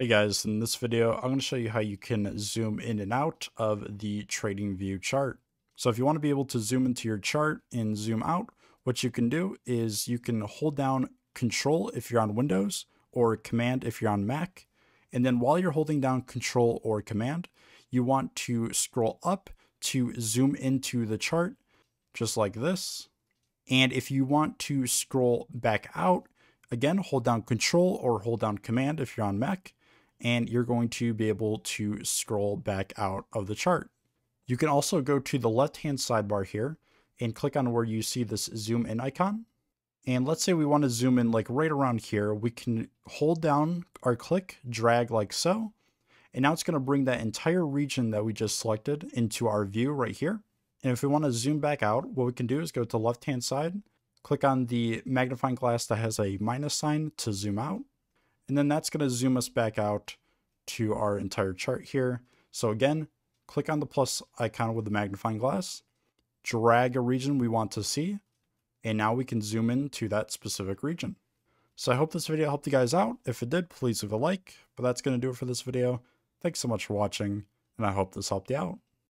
Hey guys, in this video, I'm going to show you how you can zoom in and out of the TradingView chart. So if you want to be able to zoom into your chart and zoom out, what you can do is you can hold down Control if you're on Windows or Command if you're on Mac. And then while you're holding down Control or Command, you want to scroll up to zoom into the chart just like this. And if you want to scroll back out, again, hold down Control or hold down Command if you're on Mac. And you're going to be able to scroll back out of the chart. You can also go to the left-hand sidebar here and click on where you see this zoom in icon. And let's say we want to zoom in like right around here. We can hold down our click, drag like so. And now it's going to bring that entire region that we just selected into our view right here. And if we want to zoom back out, what we can do is go to the left-hand side, click on the magnifying glass that has a minus sign to zoom out. And then that's going to zoom us back out to our entire chart here. So again, click on the plus icon with the magnifying glass, drag a region we want to see, and now we can zoom in to that specific region. So I hope this video helped you guys out. If it did, please leave a like, but that's going to do it for this video. Thanks so much for watching, and I hope this helped you out.